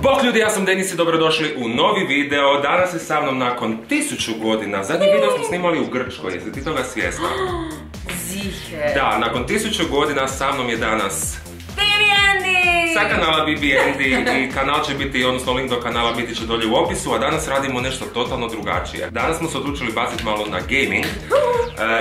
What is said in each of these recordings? Bok ljudi, ja sam Denis i dobrodošli u novi video. Danas je sa mnom nakon 1000 godina. Zadnji video smo snimali u Grčkoj, jeste ti toga svjesna? Zihe. Da, nakon 1000 godina sa mnom je danas Bibi Andy! Sa kanala Bibi Andy i kanal će biti, odnosno link do kanala biti će dolje u opisu, a danas radimo nešto totalno drugačije. Danas smo se odlučili baciti malo na gaming.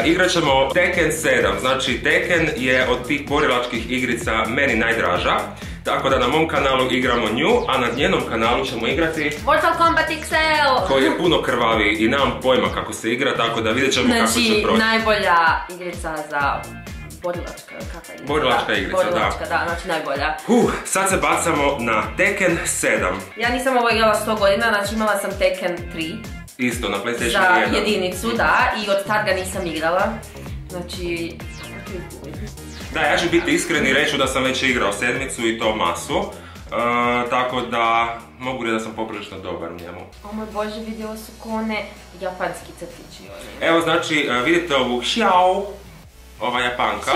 Igrat ćemo Tekken 7, znači Tekken je od tih borilačkih igrica meni najdraža. Tako da na mom kanalu igramo nju, a na njenom kanalu ćemo igrati Mortal Kombat XL, koji je puno krvavi i nemam pojma kako se igra, tako da vidjet ćemo kako će proći. Znači, najbolja igrica za borilačka, kakva igrica? Borilačka igrica, da. Borilačka, da, znači najbolja. Sad se bacamo na Tekken 7. Ja nisam ovo igrala 100 godina, znači imala sam Tekken 3. Isto, na PlayStation 1. Za jedinicu, da, i od tad ga nisam igrala. Znači... Da, ja ću biti iskren i reći da sam već igrao sedmicu i to masu, tako da mogu reći da sam poprilično dobar njemu. O moj bože, vidjela su ko one japanski crtići. Evo, znači, vidite ovu Xiaoyu, ova Japanka.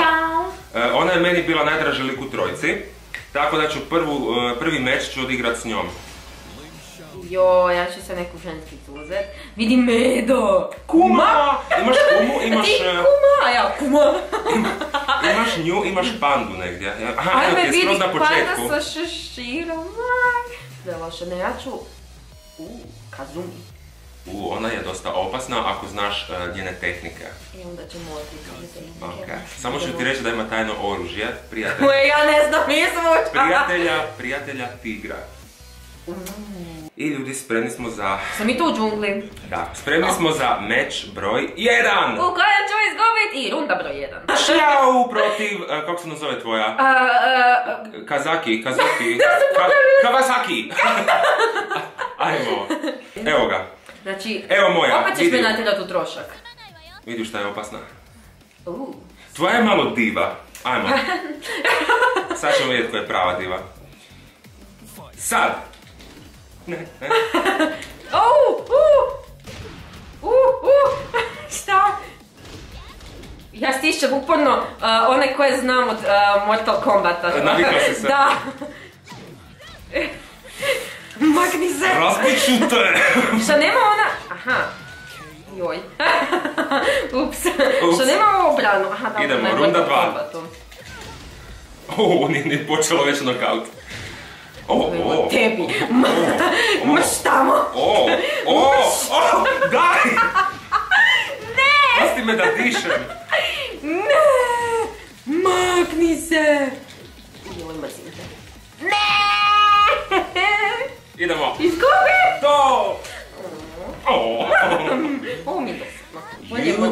Ona je meni bila najdraži lik u trojci, tako da ću prvi meč ću odigrat s njom. Jo, ja ću se neku ženskicu uzet. Vidi Medo! Kuma! Imaš kumu, imaš... Ti kuma, ja kuma! Imaš nju, imaš pandu negdje. Ajme vidi, panda sa šeširom. Da je loše, ne, ja ću... Kazumi. Ona je dosta opasna ako znaš njene tehnike. I onda ćemo otići tehnike. Samo ću ti reći da ima tajno oružje, prijatelja... Ja ne znam izvuča! Prijatelja tigra. I ljudi, spremni smo za... Sam i tu u džungli. Da, spremni smo za meč broj 1! U kojem ću izgubiti i runda broj 1. Xiao protiv... kako se nazove tvoja? Kazaki... Kawasaki! Ajmo. Evo ga. Znači... Evo moja. Opet ćeš me natjerat u trošak. Vidiš šta je opasna. Tvoja je malo diva. Ajmo. Sad ćemo vidjeti koja je prava diva. Sad! Ne. Šta? Ja stišćem uporno one koje znam od Mortal Kombata. Navikla si se. Da. Magni se. Različu te. Šta nema ona... Aha. Joj. Ups. Šta nema ovo obranu. Idemo, runda 2. O, nije počelo već knockout. Ovo tebi, imaš tamo. Daj! Ne! Pusti me da dišem. Ne! Makni se! Joj, mrzim te. Ne! Idemo. Izgubi! To! Ovo mi je dosadno.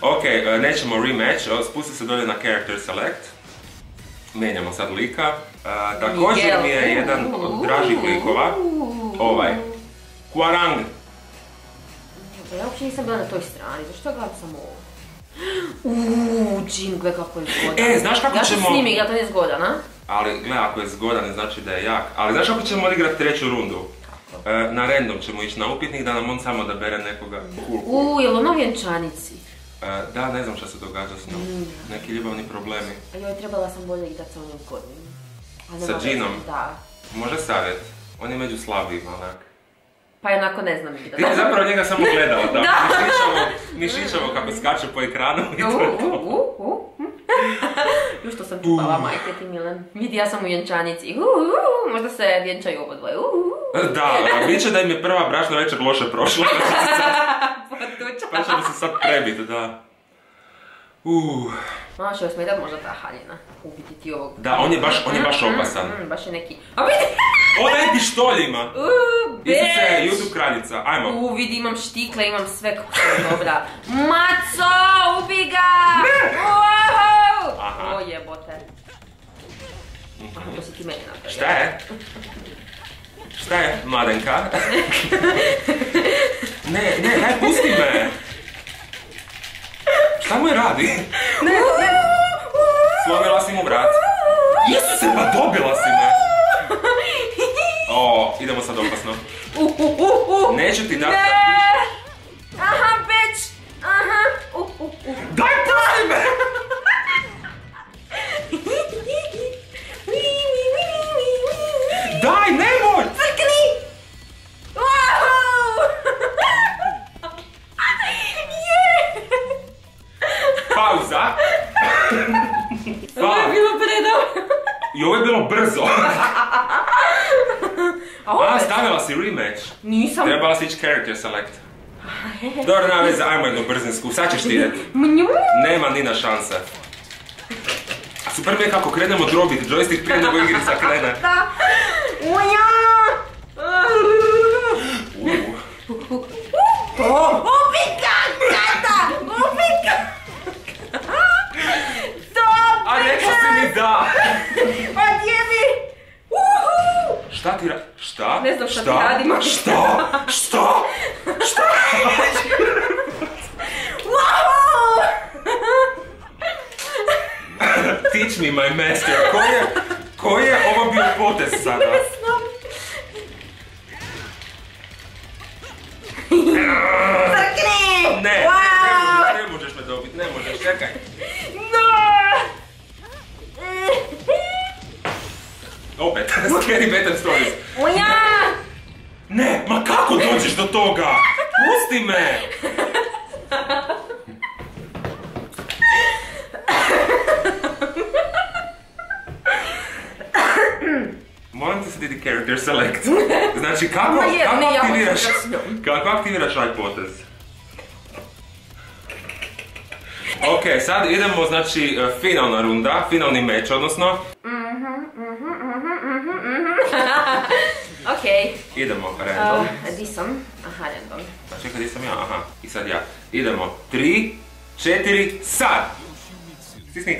Ok, nećemo rematch, spusti se dolje na character select. Menjamo sad lika. Također mi je jedan od dražih likova. Ovaj. Quarang. Ja uopće nisam bila na toj strani, zašto gledam samo ovo? Džingle kako je zgodan. Znaš kako ćemo... Ja ću s njim igrat, on je zgodan, a? Ali gledaj, ako je zgodan ne znači da je jak. Ali znaš kako ćemo odigrat treću rundu? Kako? Na random ćemo ići na upitnik da nam on samo odabere nekoga. Jel ono vjenčanici? Da, ne znam šta se događa s njom. Neki ljubavni problemi. Joj, trebala sam bolje igrati sa onim kodnim. Sa Džinom? Da. Može savjet. On je među slabijima, onak. Pa jednako ne znam igrati. Ti je zapravo njega samo gledala, da. Mišićamo kako skaču po ekranu i to je to. Još to sam čupala, majke ti Milan. Vidi, ja sam u vjenčanici. Možda se vjenčaju ovo dvoje. Da, bit će da im je prva bračna večer loše prošla. Pa ćemo se sad prebiti, da. Malo će osmetat možda ta haljina. Ubiti ti ovog. Da, on je baš opasan. Baš je neki... Ona je pištoljima! Isuse, YouTube kraljica, ajmo. Vidi, imam štikle, imam sve kako je dobra. Maco, ubi ga! O jebote. To si ti meni napravio. Šta je? Šta je, mladenka? Ne, daj, pusti me! Šta mu je radi? Ne! Slomila si mu vrat. Jesu se, pa dobila si me! Idemo sad opasno. Neću ti dati sad više. Aha, bitch! Daj, pusti me! pauza. Ovo je bilo predobro. I ovo je bilo brzo. A, stavila si rematch. Nisam. Trebala si ići character select. Dobro, nema veze, ajmo jednu brzinsku, sad ćeš ti ideti. Nema nina šansa. Super mi je kako krenemo drobiti joystick prije nego igrica krene. Ubi kakata! Ubi kakata! A rekla si mi da! Pa djevi! Šta ti radim? Šta? Ne znam šta ti radim. Šta? Šta? Šta? Teach me my master. Koji je ovo bio potez sada? Ne znam. Crkni! Ne, ne možeš me dobiti, ne možeš, čekaj. Opet, scary better stories. Ne, ma kako dođeš do toga? Pusti me! Moram ti se didi character select. Znači, kako aktiviraš ovaj potez? Ok, sad idemo, znači, finalna runda, finalni meč, odnosno. Ok. Idemo, random. Di sam? Aha, random. Čekaj, di sam ja? Aha, i sad ja. Idemo, 3, 4, sad! Stisnic.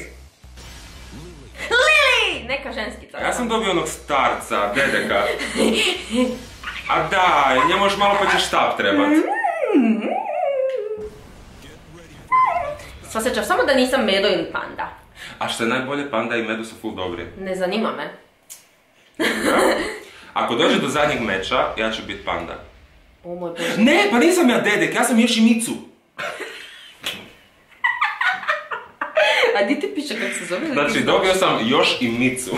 Lili! Neka ženskica. Ja sam dobio onog starca, dedeka. A daj, njemu još malo pa će štab trebat. Svasećaš samo da nisam Medo ili Panda. A što je najbolje, Panda i Medo su full dobri. Ne zanima me. Ako dođe do zadnjeg meča, ja ću biti Panda. O moj Bože. Ne, pa nisam ja dedek, ja sam Yoshimitsu. A di ti piše kako se zove? Znači, dobio sam Yoshimitsu.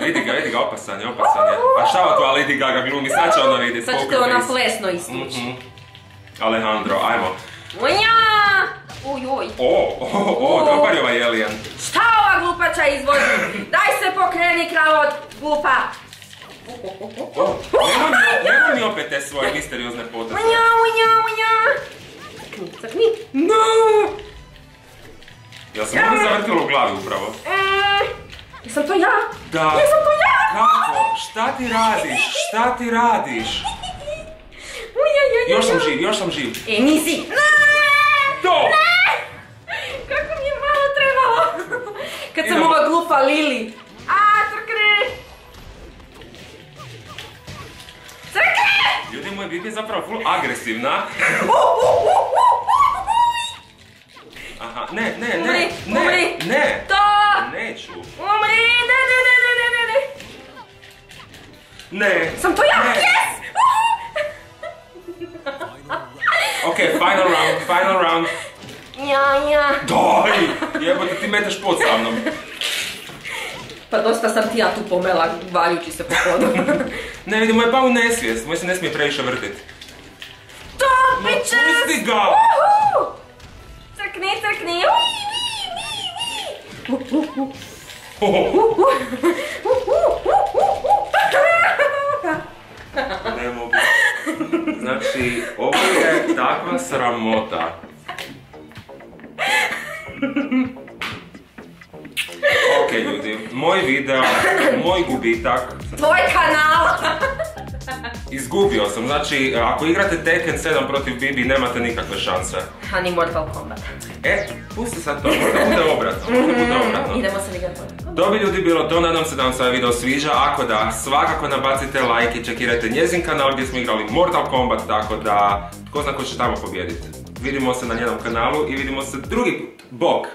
Vidi ga, opasan je, A šta ova tvoja Lady Gaga glumi, sad će ona vidjeti. Sad će te ona plesno istući. Alejandro, ajmo. Ujoj. O, dobar je ovaj alien. Šta ova glupača izvodi? Daj se pokreni, kralot, glupa. Nemoj mi opet te svoje misteriozne poteze. Crkni. Nooo. Ja sam ovdje zavrtila u glavi upravo. Jesam to ja? Da. Jesam to ja? Kako? Šta ti radiš? Šta ti radiš? Još sam živ, E, nisi. To! Kako mi je malo trebalo. Kad sam ova glupa Lili. Aaaa, crkne! Crkne! Ljudi moji, Bibi je zapravo full agresivna. Aha, ne. To! Neću. Umri, ne. Sam to ja, jes! Ok, final round. Doj! Jebote, ti meteš pod sa mnom. Pa dosta sam ti ja tu pomela, valjući se po hodu. Ne vidi, moj je pao u nesvijest, moj se ne smije previše vrtiti. Topiče! Pusti ga! Crkni, crkni! Ne mogu. Znači, ovo je takva sramota. Ok ljudi, moj video, moj gubitak. Tvoj kanal! Izgubio sam, znači ako igrate Tekken 7 protiv Bibi nemate nikakve šanse. A ni Mortal Kombat. E, pusti sad to, da bude obratno. Idemo se igrati. Dobi ljudi, bilo to, nadam se da vam se ovaj video sviđa. Ako da, svakako nabacite like i čekirajte njezin kanal gdje smo igrali Mortal Kombat, tako da tko zna ko će tamo pobijediti. Vidimo se na njenom kanalu i vidimo se drugi put. Bok!